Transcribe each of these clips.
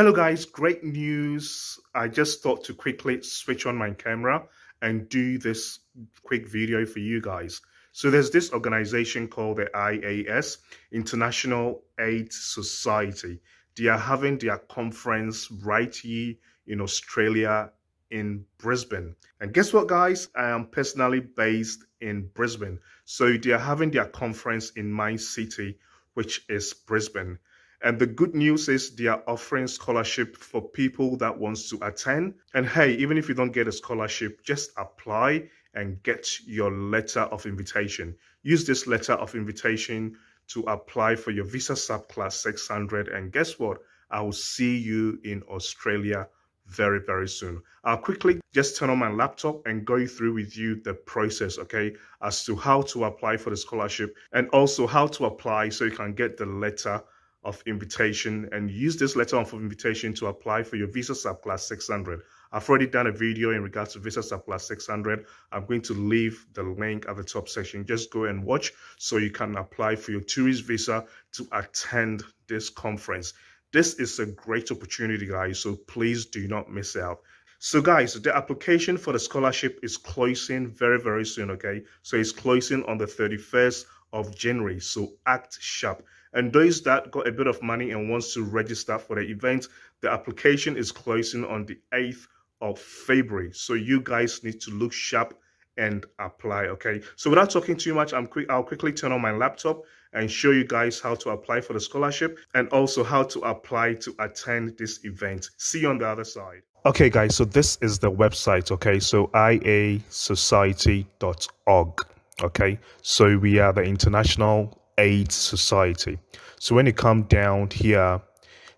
Hello guys, great news. I just thought to quickly switch on my camera and do this quick video for you guys. So there's this organization called the IAS, International AIDS Society. They are having their conference right here in Australia, in Brisbane. And guess what guys, I am personally based in Brisbane. So they are having their conference in my city, which is Brisbane. And the good news is they are offering scholarship for people that wants to attend. And hey, even if you don't get a scholarship, just apply and get your letter of invitation. Use this letter of invitation to apply for your visa subclass 600. And guess what? I will see you in Australia very, very soon. I'll quickly just turn on my laptop and go through with you the process, okay, as to how to apply for the scholarship and also how to apply so you can get the letter of invitation and use this letter of invitation to apply for your visa subclass 600. I've already done a video in regards to visa subclass 600. I'm going to leave the link at the top section. Just go and watch so you can apply for your tourist visa to attend this conference. This is a great opportunity, guys, so please do not miss out. So guys, the application for the scholarship is closing very, very soon, okay? So it's closing on the 31st of January, so act sharp. And those that got a bit of money and wants to register for the event, the application is closing on the 8th of February. So you guys need to look sharp and apply, okay? So without talking too much, I'll quickly turn on my laptop and show you guys how to apply for the scholarship and also how to apply to attend this event. See you on the other side. Okay guys, so this is the website, okay? So iasociety.org, okay? So we are the International AIDS Society. So when you come down here,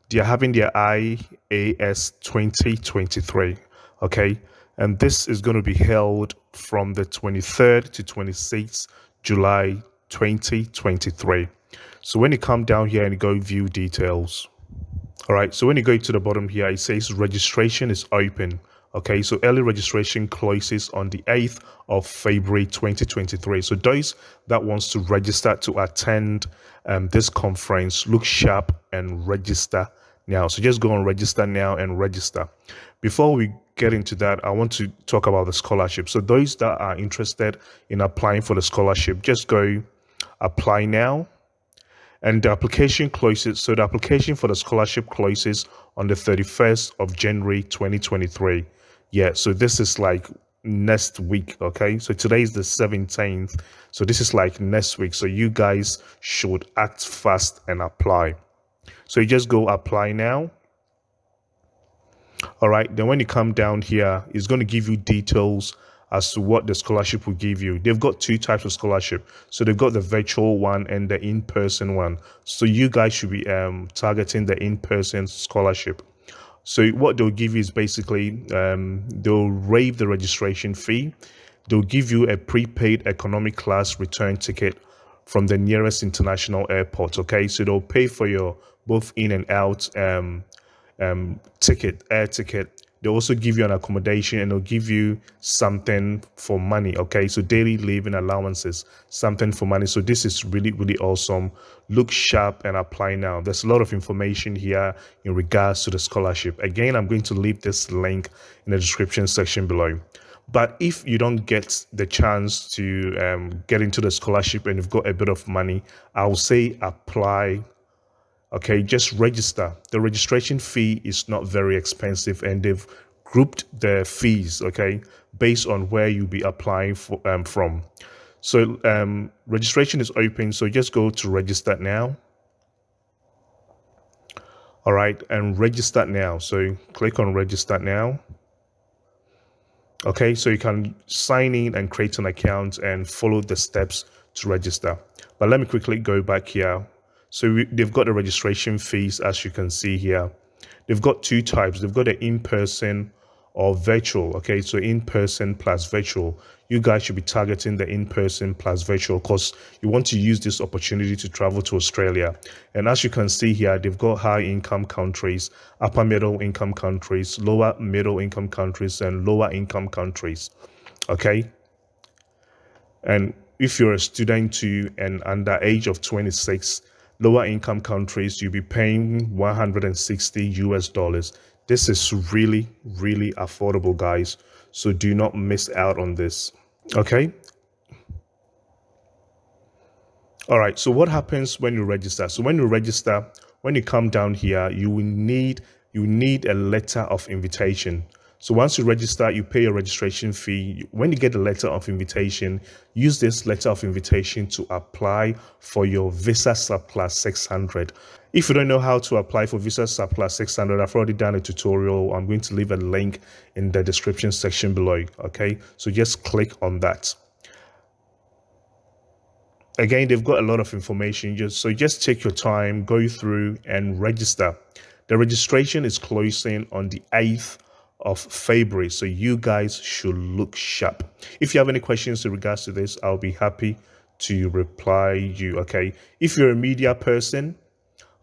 they are having their IAS 2023, okay? And this is going to be held from the 23rd to 26th July 2023. So when you come down here and you go view details, all right, so when you go to the bottom here, it says registration is open. Okay, so early registration closes on the 8th of February 2023. So those that wants to register to attend this conference, look sharp and register now. So just go and register now and register. Before we get into that, I want to talk about the scholarship. So those that are interested in applying for the scholarship, just go apply now. And the application closes, so the application for the scholarship closes on the 31st of January 2023. Yeah, so this is like next week, okay? So today is the 17th, so this is like next week. So you guys should act fast and apply. So you just go apply now. All right, then when you come down here, it's going to give you details as to what the scholarship will give you. They've got two types of scholarship. So they've got the virtual one and the in-person one. So you guys should be targeting the in-person scholarship. So what they'll give you is basically, they'll waive the registration fee. They'll give you a prepaid economic class return ticket from the nearest international airport, okay? So they'll pay for your both in and out ticket, air ticket. They also give you an accommodation and they'll give you something for money, okay? So daily living allowances, something for money. So this is really, really awesome. Look sharp and apply now. There's a lot of information here in regards to the scholarship. Again, I'm going to leave this link in the description section below. But if you don't get the chance to get into the scholarship and you've got a bit of money, I'll say apply. Okay, just register. The registration fee is not very expensive and they've grouped the fees, okay, based on where you'll be applying for, from. So registration is open, so just go to register now. All right, and register now. So click on register now. Okay, so you can sign in and create an account and follow the steps to register. But let me quickly go back here. So they've got the registration fees, as you can see here. They've got two types. They've got the in-person or virtual, okay? So in-person plus virtual. You guys should be targeting the in-person plus virtual because you want to use this opportunity to travel to Australia. And as you can see here, they've got high-income countries, upper-middle-income countries, lower-middle-income countries, and lower-income countries, okay? And if you're a student to an under age of 26, lower income countries, you'll be paying $160. This is really, really affordable, guys. So do not miss out on this. Okay. All right. So what happens when you register? So when you register, when you come down here, you will need a letter of invitation. So once you register, you pay a registration fee. When you get a letter of invitation, use this letter of invitation to apply for your Visa Subclass 600. If you don't know how to apply for Visa Subclass 600, I've already done a tutorial. I'm going to leave a link in the description section below. Okay, so just click on that. Again, they've got a lot of information. So just take your time, go through and register. The registration is closing on the 8th of February, so you guys should look sharp. If you have any questions in regards to this, I'll be happy to reply you. Okay, if you're a media person,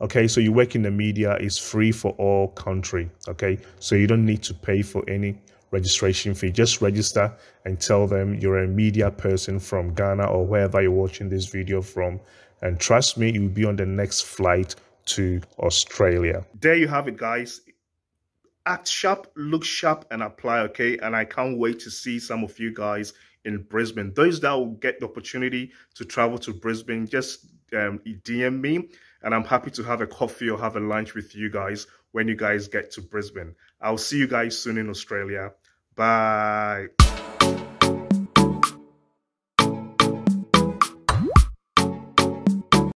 okay, so you work in the media, it's free for all country. Okay, so you don't need to pay for any registration fee. Just register and tell them you're a media person from Ghana or wherever you're watching this video from, and trust me, you'll be on the next flight to Australia. There you have it, guys. Act sharp, look sharp, and apply, okay? And I can't wait to see some of you guys in Brisbane. Those that will get the opportunity to travel to Brisbane, just DM me, and I'm happy to have a coffee or have a lunch with you guys when you guys get to Brisbane. I'll see you guys soon in Australia. Bye.